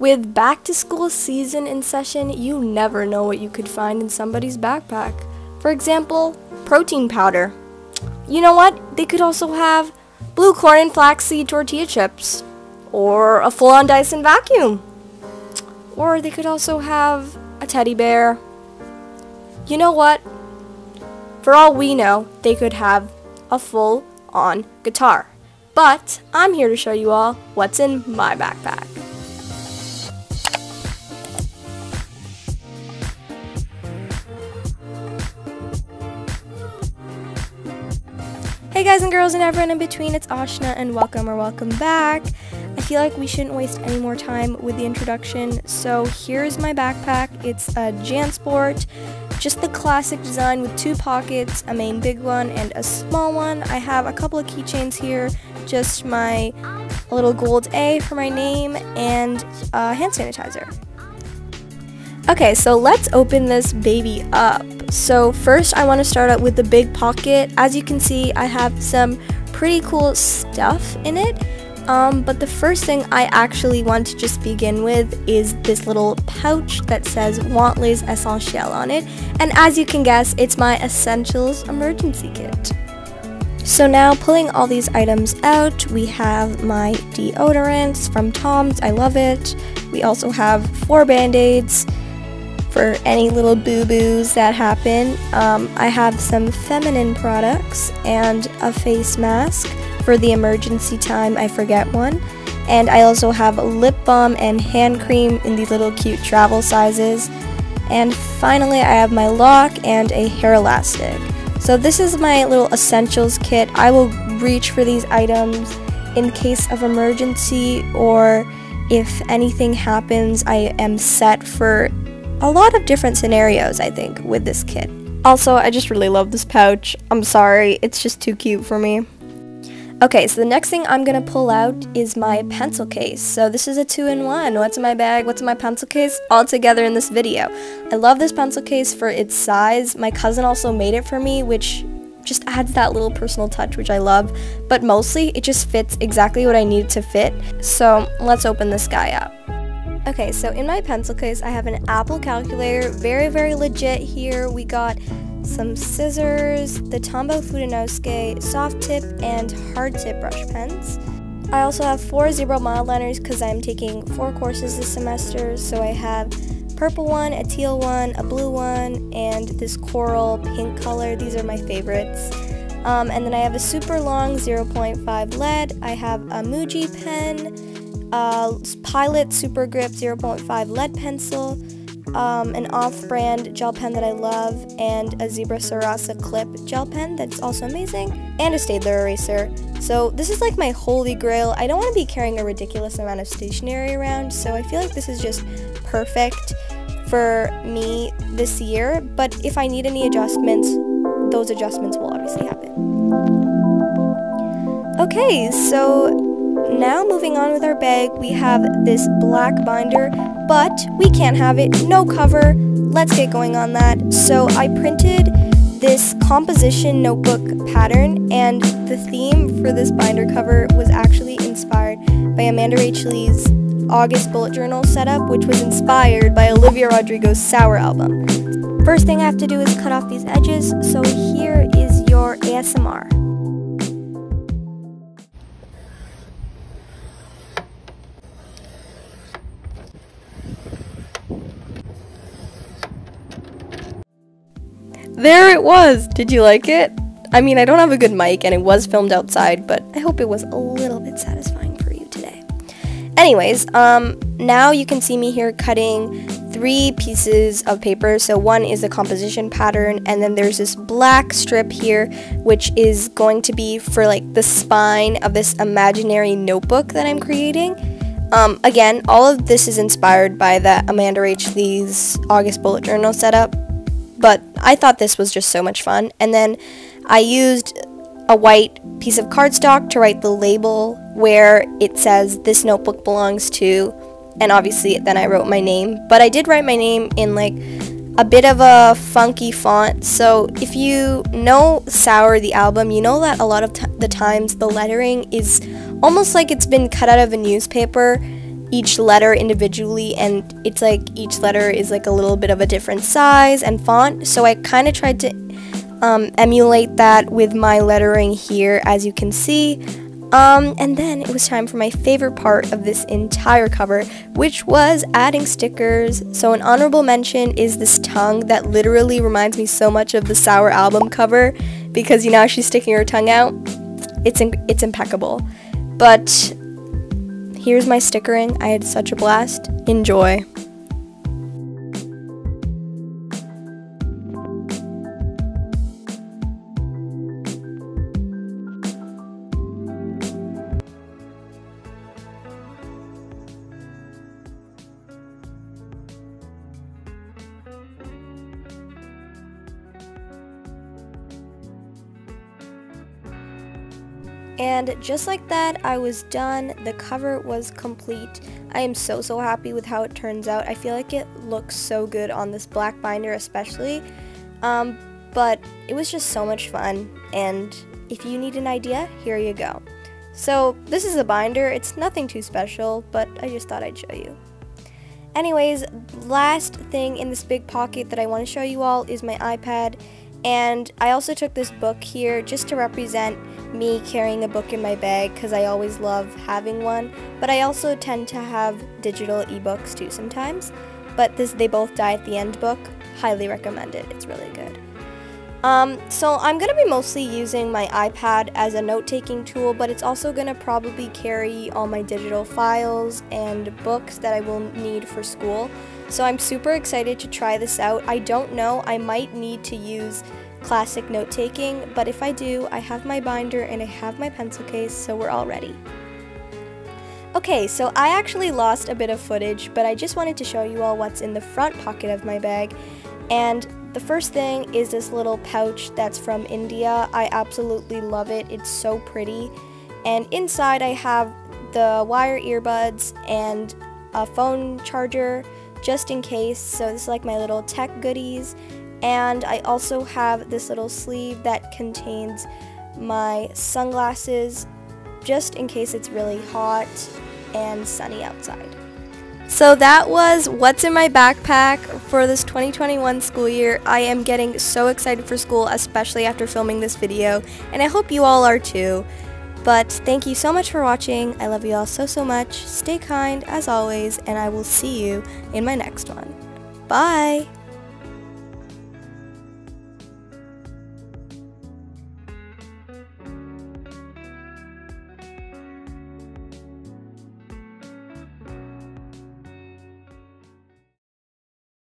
With back to school season in session, you never know what you could find in somebody's backpack. For example, protein powder. You know what? They could also have blue corn and flaxseed tortilla chips. Or a full-on Dyson vacuum. Or they could also have a teddy bear. You know what? For all we know, they could have a full-on guitar. But I'm here to show you all what's in my backpack. Hey guys and girls and everyone in between, it's Ashna and welcome back. I feel like we shouldn't waste any more time with the introduction, so here's my backpack. It's a Jansport, just the classic design with two pockets, a main big one and a small one. I have a couple of keychains here, just my little gold A for my name and a hand sanitizer. Okay, so let's open this baby up. So first I want to start out with the big pocket. As you can see, I have some pretty cool stuff in it. But the first thing I actually want to just begin with is this little pouch that says Wantley's Essentiel on it. And as you can guess, it's my Essentials emergency kit. So now pulling all these items out, we have my deodorants from Tom's, I love it. We also have 4 band-aids for any little boo-boos that happen. I have some feminine products and a face mask for the emergency time I forget one. And I also have lip balm and hand cream in these little cute travel sizes. And finally I have my lock and a hair elastic. So this is my little essentials kit. I will reach for these items in case of emergency, or if anything happens, I am set for a lot of different scenarios, I think, with this kit. Also, I just really love this pouch. I'm sorry, it's just too cute for me. Okay, so the next thing I'm gonna pull out is my pencil case. So this is a 2-in-1. What's in my bag, what's in my pencil case, all together in this video. I love this pencil case for its size. My cousin also made it for me, which just adds that little personal touch, which I love. But mostly, it just fits exactly what I need it to fit. So let's open this guy up. Okay, so in my pencil case, I have an Apple calculator, very legit here. We got some scissors, the Tombow Fudenosuke soft tip and hard tip brush pens. I also have 4 Zebra Mildliners because I'm taking 4 courses this semester, so I have purple one, a teal one, a blue one, and this coral pink color. These are my favorites. And then I have a super long 0.5 lead, I have a Muji pen, Pilot Super Grip 0.5 lead pencil, an off-brand gel pen that I love, and a Zebra Sarasa clip gel pen that's also amazing, and a Staedtler eraser. So this is like my holy grail. I don't want to be carrying a ridiculous amount of stationery around, so I feel like this is just perfect for me this year, but if I need any adjustments, those adjustments will obviously happen. Okay, so now moving on with our bag, we have this black binder, but we can't have it, no cover. Let's get going on that. So I printed this composition notebook pattern, and the theme for this binder cover was actually inspired by Amanda Rachael's August bullet journal setup, which was inspired by Olivia Rodrigo's Sour album. First thing I have to do is cut off these edges, so here is your ASMR. There it was! Did you like it? I mean, I don't have a good mic and it was filmed outside, but I hope it was a little bit satisfying for you today. Anyways, now you can see me here cutting 3 pieces of paper. So one is the composition pattern, and then there's this black strip here, which is going to be for like the spine of this imaginary notebook that I'm creating. Again, all of this is inspired by that Amanda Rachael's August bullet journal setup. But I thought this was just so much fun. And then I used a white piece of cardstock to write the label where it says this notebook belongs to, and obviously then I wrote my name. But I did write my name in like a bit of a funky font. So if you know Sour the album, you know that a lot of the times the lettering is almost like it's been cut out of a newspaper. each letter individually, and it's like each letter is like a little bit of a different size and font. So I kind of tried to emulate that with my lettering here, as you can see. And then it was time for my favorite part of this entire cover, which was adding stickers. So an honorable mention is this tongue that literally reminds me so much of the Sour album cover, because you know she's sticking her tongue out. It's impeccable. But here's my stickering. I had such a blast. Enjoy. And just like that, I was done. The cover was complete. I am so happy with how it turns out. I feel like it looks so good on this black binder especially. But it was just so much fun, and if you need an idea, here you go. So this is a binder. It's nothing too special, but I just thought I'd show you. Anyways, last thing in this big pocket that I want to show you all is my iPad. And I also took this book here just to represent me carrying a book in my bag, because I always love having one, but I also tend to have digital ebooks too sometimes. But this They Both Die at the End book, highly recommend it, it's really good. So I'm going to be mostly using my iPad as a note-taking tool, but it's also going to probably carry all my digital files and books that I will need for school. So I'm super excited to try this out. I don't know, I might need to use classic note-taking, but if I do, I have my binder and I have my pencil case, so we're all ready. Okay, so I actually lost a bit of footage, but I just wanted to show you all what's in the front pocket of my bag. And the first thing is this little pouch that's from India. I absolutely love it, it's so pretty. And inside I have the wire earbuds and a phone charger, just in case. So this is like my little tech goodies, and I also have this little sleeve that contains my sunglasses, just in case it's really hot and sunny outside. So that was what's in my backpack for this 2021 school year. I am getting so excited for school, especially after filming this video, and I hope you all are too. But thank you so much for watching. I love you all so much. Stay kind as always, and I will see you in my next one. Bye!